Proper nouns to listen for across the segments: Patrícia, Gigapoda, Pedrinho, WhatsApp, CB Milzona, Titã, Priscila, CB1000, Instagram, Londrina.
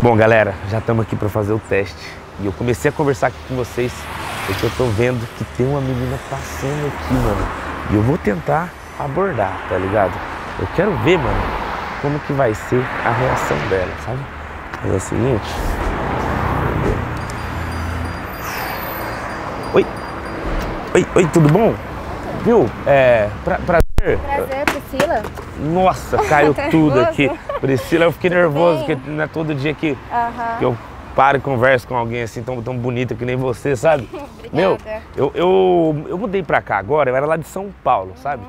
Bom, galera, já estamos aqui para fazer o teste. E eu comecei a conversar aqui com vocês porque eu tô vendo que tem uma menina passando aqui, mano. E eu vou tentar abordar, tá ligado? Eu quero ver, mano, como que vai ser a reação dela, sabe? Mas é o seguinte... Oi! Oi, oi, tudo bom? Viu? É... Prazer! Prazer, Priscila! Nossa, caiu tudo aqui! Priscila, eu fiquei nervoso, porque não é todo dia que, que eu paro e converso com alguém assim tão bonita que nem você, sabe? Meu, eu mudei pra cá agora, eu era lá de São Paulo, sabe?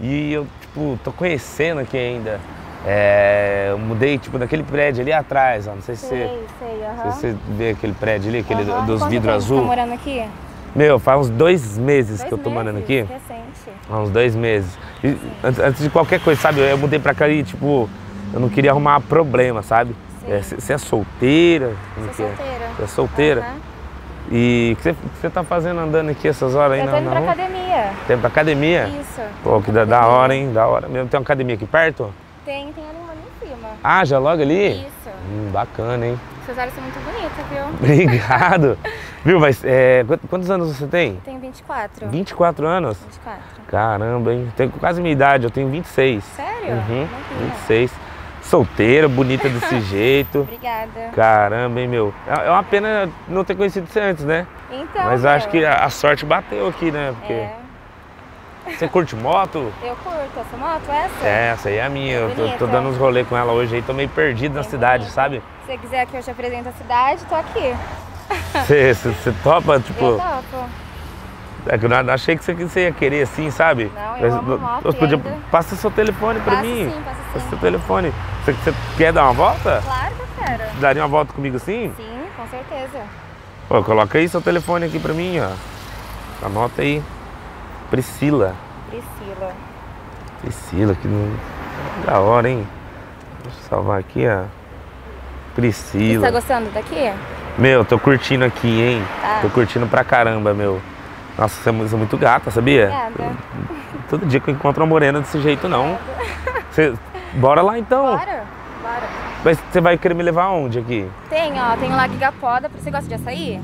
E eu, tipo, tô conhecendo aqui ainda. É, eu mudei, tipo, daquele prédio ali atrás, ó. Não sei se você vê aquele prédio ali, aquele dos vidros azul. Você tá morando aqui? Meu, faz uns 2 meses que eu tô morando aqui. Recente. Há uns 2 meses. E, antes de qualquer coisa, sabe? Eu mudei pra cá e, tipo, eu não queria arrumar problema, sabe? Você é solteira? Você é solteira. E o que você tá fazendo andando aqui essas horas aí? Eu tô indo pra academia. Tem pra academia? Isso. Pô, que da hora, hein? Da hora mesmo. Tem uma academia aqui perto? Tem ali em cima. Ah, já logo ali? Isso. Bacana, hein? Seus olhos são muito bonitos, viu? Obrigado. Viu, mas quantos anos você tem? Tenho 24. 24 anos? 24. Caramba, hein? Tenho quase minha idade, eu tenho 26. Sério? Uhum, 26. Solteira, bonita desse jeito. Obrigada. Caramba, hein, meu. É uma pena não ter conhecido você antes, né? Então, mas acho que a sorte bateu aqui, né? Porque... Você curte moto? Eu curto. Essa moto é essa? É, essa aí é a minha. Eu tô dando uns rolês com ela hoje aí, tô meio perdido na cidade, sabe? Se você quiser que eu te apresente a cidade, tô aqui. Você topa, tipo... Eu topo. É que eu achei que você ia querer assim, sabe? Não, eu amo moto ainda. Passa seu telefone pra mim. Sim, passa seu telefone. Você quer dar uma volta? Claro que eu quero. Daria uma volta comigo assim? Sim, com certeza. Pô, coloca aí seu telefone aqui pra mim, ó. Anota aí. Priscila. Priscila. Priscila, que da hora, hein? Deixa eu salvar aqui, ó. Priscila. Você tá gostando daqui? Meu, tô curtindo aqui, hein? Tá. Tô curtindo pra caramba, meu. Nossa, você é muito gata, sabia? Obrigada. Todo dia que eu encontro uma morena desse jeito, não. Bora lá, então. Bora, bora. Mas você vai querer me levar aonde aqui? Tem lá Gigapoda. Você gosta de açaí?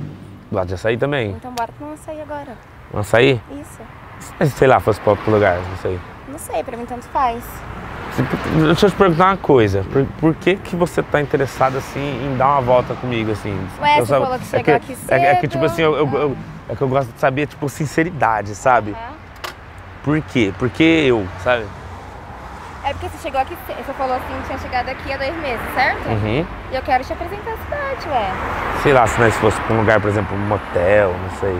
Gosto de açaí também. Então bora pra um açaí agora. Um açaí? Isso. Sei lá, fosse pra outro lugar, não sei. Não sei, pra mim tanto faz. Deixa eu te perguntar uma coisa. Por que você tá interessada, assim, em dar uma volta comigo, assim? Ué, você falou que chegou aqui cedo. É que, tipo assim, é que eu gosto de saber, tipo, sinceridade, sabe? Por quê? Porque eu, sabe? É porque você chegou aqui, você falou assim que tinha chegado aqui há 2 meses, certo? E eu quero te apresentar a cidade, ué. Sei lá, se nós fosse pra um lugar, por exemplo, um motel, não sei.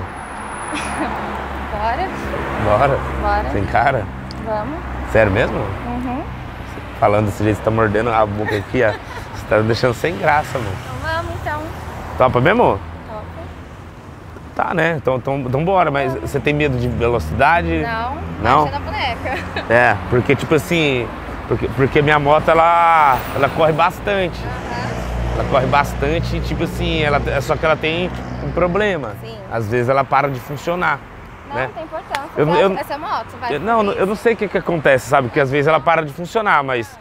Bora? Bora? Bora. Sem cara? Vamos. Sério mesmo? Falando desse jeito, você tá mordendo a boca aqui, ó. Você tá me deixando sem graça, mano. Então vamos, então. Topa mesmo? Tá, né? Então bora, mas você tem medo de velocidade? Não? Não? Na boneca. É, porque tipo assim, porque minha moto, ela corre bastante. Ela corre bastante e tipo assim, só que ela tem um problema. Às vezes ela para de funcionar. Não tem importância. Essa moto vai... Eu não sei o que acontece, sabe? Porque às vezes ela para de funcionar, mas...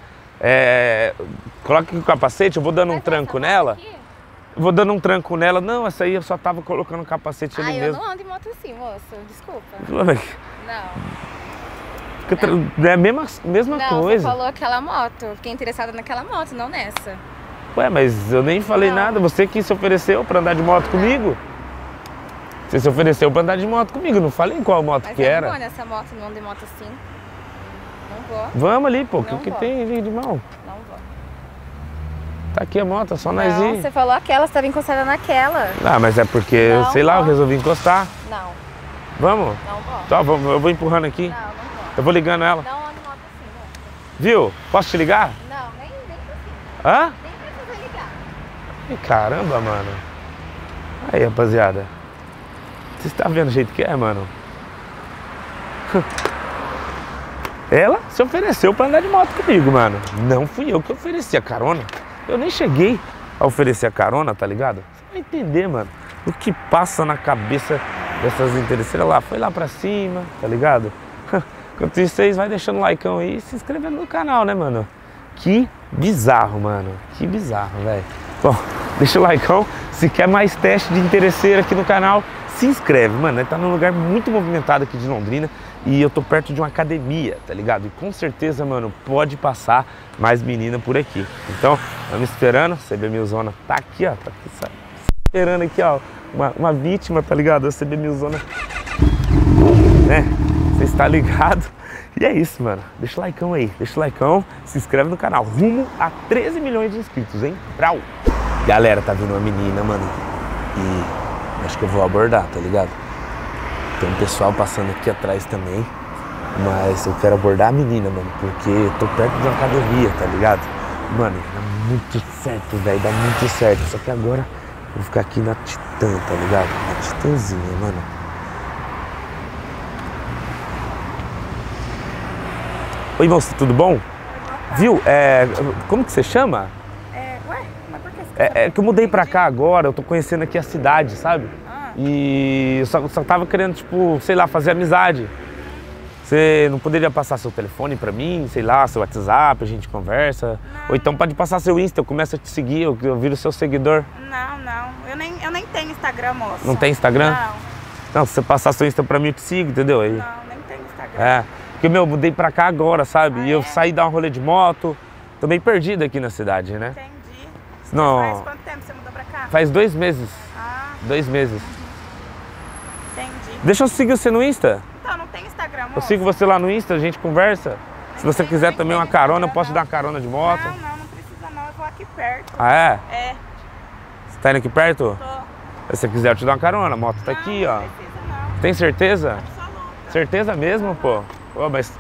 Coloca o capacete, eu vou dando um tranco nela. Vou dando um tranco nela. Não, essa aí eu só tava colocando o capacete ali mesmo. Eu não ando em moto assim, moço. Desculpa. Não. É a mesma coisa. Não, você falou aquela moto. Fiquei interessada naquela moto, não nessa. Ué, mas eu nem falei nada. Você que se ofereceu pra andar de moto comigo. Você se ofereceu pra andar de moto comigo. Não falei qual moto que era. Mas eu não vou nessa moto, não ando em moto assim. Não vou. Vamos ali, pô. O que tem ali de mal? Não vou. Tá aqui a moto, só nós ir. Não, você falou aquela, você tava encostada naquela. Ah, mas é porque, sei lá, eu resolvi encostar. Não. Vamos? Não vou. Tá, eu vou empurrando aqui. Não, não vou. Eu vou ligando ela. Não ando em moto assim, não. Viu? Posso te ligar? Não, nem precisa. Hã? Nem precisa ligar. Ai, caramba, mano. Aí, rapaziada. Você tá vendo o jeito que é, mano? Ela se ofereceu pra andar de moto comigo, mano. Não fui eu que ofereci a carona. Eu nem cheguei a oferecer a carona, tá ligado? Você vai entender, mano, o que passa na cabeça dessas interesseiras lá. Foi lá pra cima, tá ligado? Enquanto isso, vocês vai deixando o likeão aí e se inscrevendo no canal, né, mano? Que bizarro, velho. Bom, deixa o likeão. Se quer mais teste de interesseiro aqui no canal, se inscreve, mano. Tá num lugar muito movimentado aqui de Londrina e eu tô perto de uma academia, tá ligado? E com certeza, mano, pode passar mais menina por aqui. Então, vamos esperando. CB Milzona tá aqui, ó. Tá aqui, esperando aqui, ó. Uma vítima, tá ligado? A CB Milzona, né? Você está ligado? E é isso, mano. Deixa o likeão aí, deixa o likeão, se inscreve no canal. Rumo a 13 milhões de inscritos, hein? Brau! Galera, tá vindo uma menina, mano, e acho que eu vou abordar, tá ligado? Tem um pessoal passando aqui atrás também, mas eu quero abordar a menina, mano, porque eu tô perto de uma academia, tá ligado? Mano, dá muito certo, velho, dá muito certo. Só que agora eu vou ficar aqui na Titã, tá ligado? Na Titãzinha, mano. Oi, moça, tudo bom? Viu? Como que você chama? Ué, mas por que você quer? Que eu mudei pra cá agora, eu tô conhecendo aqui a cidade, sabe? Ah. E eu só tava querendo, tipo, sei lá, fazer amizade. Você não poderia passar seu telefone pra mim, sei lá, seu WhatsApp, a gente conversa? Não. Ou então pode passar seu Insta, eu começo a te seguir, eu viro seu seguidor. Não, eu nem tenho Instagram, moça. Não tem Instagram? Não, se você passar seu Insta pra mim, eu te sigo, entendeu? Aí... Não, nem tenho Instagram. Porque, meu, eu mudei pra cá agora, sabe? E eu saí dar um rolê de moto. Tô meio perdido aqui na cidade, né? Entendi. Não. Faz quanto tempo você mudou pra cá? Faz 2 meses. Ah. 2 meses. Uhum. Entendi. Deixa eu seguir você no Insta. Então, não tem Instagram, moça. Eu sigo você lá no Insta, a gente conversa. Se você quiser também uma carona, eu posso te dar uma carona de moto. Não precisa não, eu vou aqui perto. Ah, é? É. Você tá indo aqui perto? Tô. Se você quiser, eu te dou uma carona, a moto tá aqui, ó. Não precisa não. Tem certeza? Absoluta. Certeza mesmo, pô? Oh, mas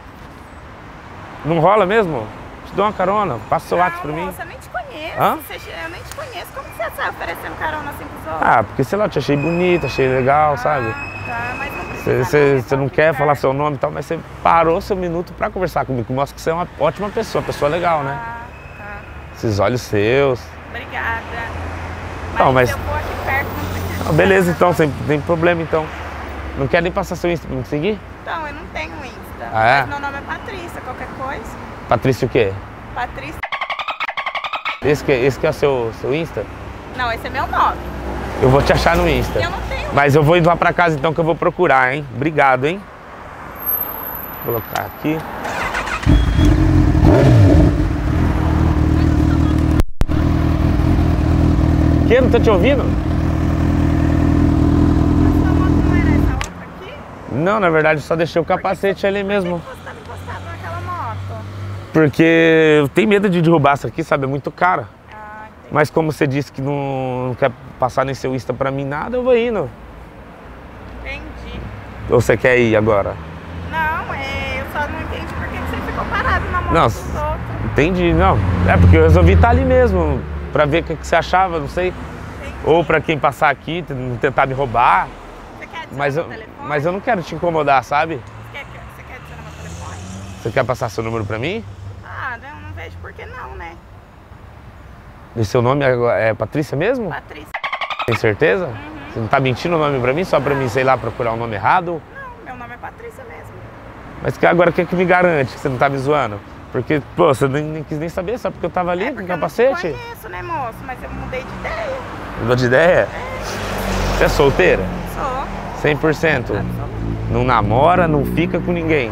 não rola mesmo? Te dou uma carona, passa o seu WhatsApp pra mim. Nossa, eu nem te conheço. Hã? Eu nem te conheço. Como você sai oferecendo carona assim pros outros? Ah, porque sei lá, eu te achei bonita, achei legal, sabe? Tá, mas não precisa. Você não quer falar seu nome e tal, mas você parou seu minuto pra conversar comigo. Mostra que você é uma ótima pessoa, pessoa legal, né? Ah, tá. Esses olhos seus. Obrigada. Mas eu vou aqui perto, não precisa. Ah, beleza, então, sem problema, então. Não quer nem passar seu Insta pra me seguir? Então, eu não tenho Insta. Ah, é? Mas meu nome é Patrícia, qualquer coisa. Patrícia o quê? Patrícia. Esse que é o seu Insta? Não, esse é meu nome. Eu vou te achar no Insta. Eu não tenho. Mas eu vou ir lá pra casa então que eu vou procurar, hein? Obrigado, hein? Vou colocar aqui. O quê? Não tô te ouvindo? Não, na verdade, eu só deixei o capacete ali mesmo. Por que você tá encostado naquela moto? Porque eu tenho medo de derrubar essa aqui, sabe? É muito cara. Ah, entendi. Mas como você disse que não quer passar nem seu Insta pra mim nada, eu vou indo. Entendi. Ou você quer ir agora? Não, eu só não entendi por que você ficou parado na moto dos outros. Entendi, não. É porque eu resolvi estar ali mesmo, pra ver o que você achava, não sei. Entendi. Ou pra quem passar aqui, tentar me roubar. Mas eu não quero te incomodar, sabe? Você quer adicionar meu telefone? Você quer passar seu número pra mim? Ah, eu não vejo por que não, né? E seu nome é Patrícia mesmo? Patrícia. Tem certeza? Uhum. Você não tá mentindo o nome pra mim? Só pra mim, sei lá, procurar um nome errado? Não, meu nome é Patrícia mesmo. Mas agora o que é que me garante que você não tá me zoando? Porque, pô, você nem quis nem saber, só porque eu tava ali com o capacete? Eu não conheço, né, moço? Mas eu mudei de ideia. Mudou de ideia? É. Você é solteira? Sou. 100%. Não namora, não fica com ninguém.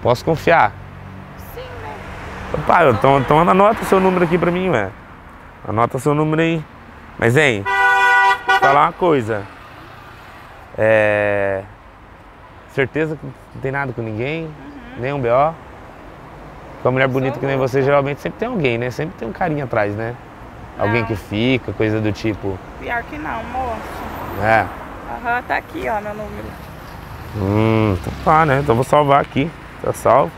Posso confiar? Sim, né? Opa, então anota seu número aqui pra mim, ué. Anota seu número aí. Mas, hein, vou falar uma coisa. Certeza que não tem nada com ninguém, nenhum B.O. Com uma mulher bonita que nem você, geralmente sempre tem alguém, né? Sempre tem um carinha atrás, né? Não. Alguém que fica, coisa do tipo. Pior que não, moço. É. Aham, tá aqui, ó, meu número. Então tá, né? Então vou salvar aqui. Tá salvo.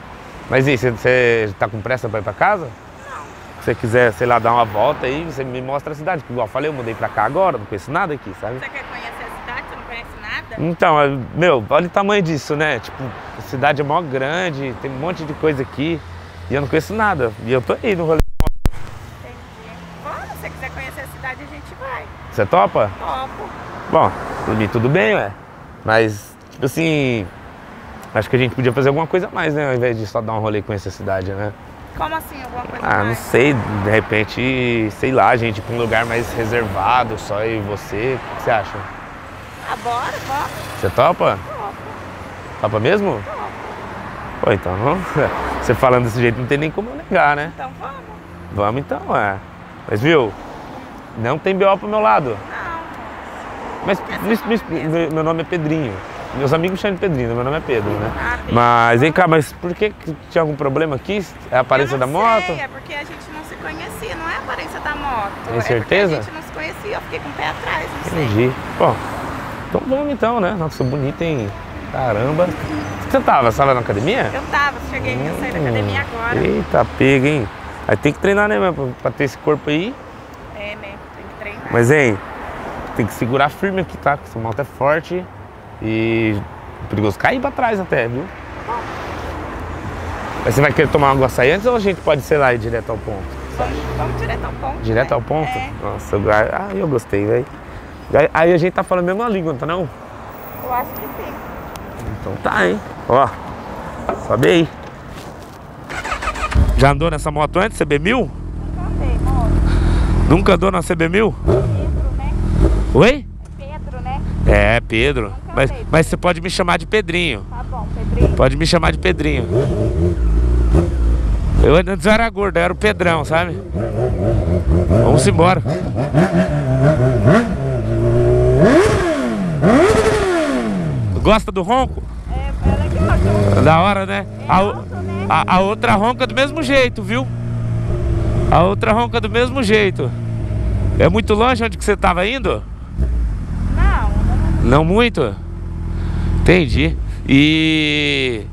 Mas e você tá com pressa pra ir pra casa? Não. Se você quiser, sei lá, dar uma volta aí, você me mostra a cidade. Porque, igual eu falei, eu mudei pra cá agora, não conheço nada aqui, sabe? Você quer conhecer a cidade? Você não conhece nada? Então, meu, olha o tamanho disso, né? Tipo, a cidade é mó grande, tem um monte de coisa aqui. E eu não conheço nada. E eu tô aí no rolê. Entendi. Bom, se você quiser conhecer a cidade, a gente vai. Você topa? Topo. Bom, tudo bem, ué. Mas, tipo assim, acho que a gente podia fazer alguma coisa a mais, né? Ao invés de só dar um rolê com essa cidade, né? Como assim, alguma coisa? Ah, mais? Não sei, de repente, sei lá, gente, pra um lugar mais reservado, só eu e você. O que você acha? Ah, bora, bora. Você topa? Topa. Topa mesmo? Topa. Pô, então vamos. Você falando desse jeito não tem nem como negar, né? Então vamos. Vamos então, é. Mas viu, não tem BO pro meu lado. Não. Mas meu nome é Pedrinho. Meus amigos chamam de Pedrinho, meu nome é Pedro, né? Ah, mas vem cá, mas por que tinha algum problema aqui? É a aparência da moto? Sei, é porque a gente não se conhecia, não é a aparência da moto. Tem certeza? É porque a gente não se conhecia, eu fiquei com o pé atrás, não entendi. Sei. Bom, então vamos então, né? Nossa, bonita, hein? Caramba. Você estava na academia? Eu tava, cheguei, eu saí da academia agora. Eita, pega, hein? Aí tem que treinar, né, pra ter esse corpo aí. É, né? Tem que treinar. Mas, hein? Tem que segurar firme aqui, tá? Porque essa moto é forte. E perigoso cair pra trás até, viu? Mas você vai querer tomar água açaí antes ou a gente pode, sei lá, ir direto ao ponto? Vamos direto ao ponto. Direto, né? Ao ponto? É. Nossa, eu gostei, velho. Aí a gente tá falando a mesma língua, não tá não? Eu acho que sim. Então tá, hein? Ó, sobe aí. Já andou nessa moto antes, CB1000? Nunca andei, moto. Nunca andou na CB1000? Pedro, né? Oi? Pedro, né? É, Pedro. Mas você pode me chamar de Pedrinho. Tá bom, Pedrinho. Pode me chamar de Pedrinho. Eu antes era gordo, eu era o Pedrão, sabe? Vamos embora. Gosta do ronco? É legal. Tô... Da hora, né? É alto, né? A outra ronca do mesmo jeito, viu? A outra ronca do mesmo jeito. É muito longe onde que você tava indo? Não muito? Entendi. E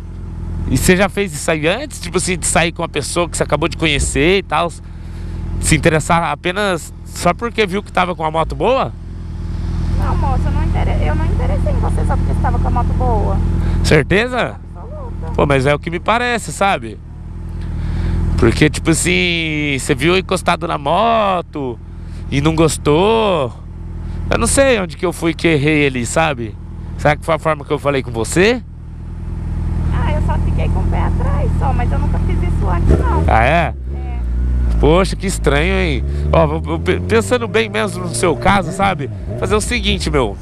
você já fez isso aí antes? Tipo assim, de sair com uma pessoa que você acabou de conhecer e tal? Se interessar apenas só porque viu que tava com uma moto boa? Não, moça, eu não interessei em você só porque você tava com a moto boa. Certeza? Absoluta. Pô, mas é o que me parece, sabe? Porque, tipo assim, você viu encostado na moto e não gostou. Eu não sei onde que eu fui que errei ali, sabe? Será que foi a forma que eu falei com você? Ah, eu só fiquei com o pé atrás só, mas eu nunca fiz isso antes não. Ah, é? É. Poxa, que estranho, hein? Ó, pensando bem mesmo no seu caso, sabe? Fazer o seguinte, meu.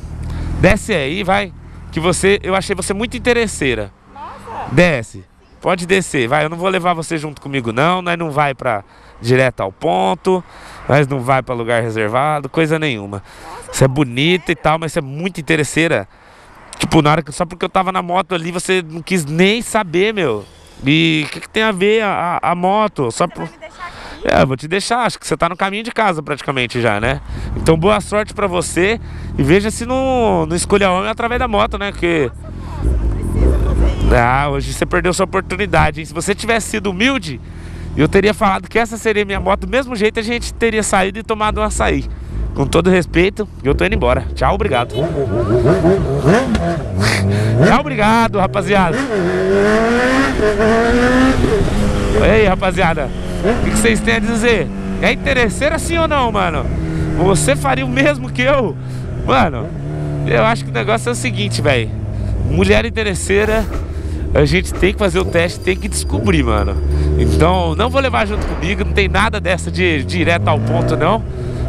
Desce aí, vai. Que você, eu achei você muito interesseira. Nossa! Desce. Pode descer, vai. Eu não vou levar você junto comigo não, nós não vai pra direto ao ponto. Mas não vai pra lugar reservado, coisa nenhuma. Nossa, você é bonita e tal, mas você é muito interesseira. Tipo, na hora que, só porque eu tava na moto ali, você não quis nem saber, meu. E o que tem a ver a moto? Só por... vai me deixar aqui? É, eu vou te deixar, acho que você tá no caminho de casa praticamente já, né? Então boa sorte pra você. E veja se não escolha homem através da moto, né? Porque... Nossa, não precisa fazer isso. Ah, hoje você perdeu sua oportunidade, hein? Se você tivesse sido humilde... Eu teria falado que essa seria minha moto, do mesmo jeito a gente teria saído e tomado um açaí. Com todo respeito, eu tô indo embora. Tchau, obrigado. Tchau, obrigado, rapaziada. Ei, rapaziada, o que vocês têm a dizer? É interesseira sim ou não, mano? Você faria o mesmo que eu? Mano, eu acho que o negócio é o seguinte, velho. Mulher interesseira... A gente tem que fazer o teste, tem que descobrir, mano. Então, não vou levar junto comigo, não tem nada dessa de direto ao ponto, não.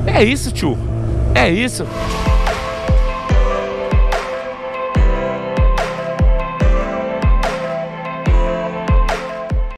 É isso, tio. É isso.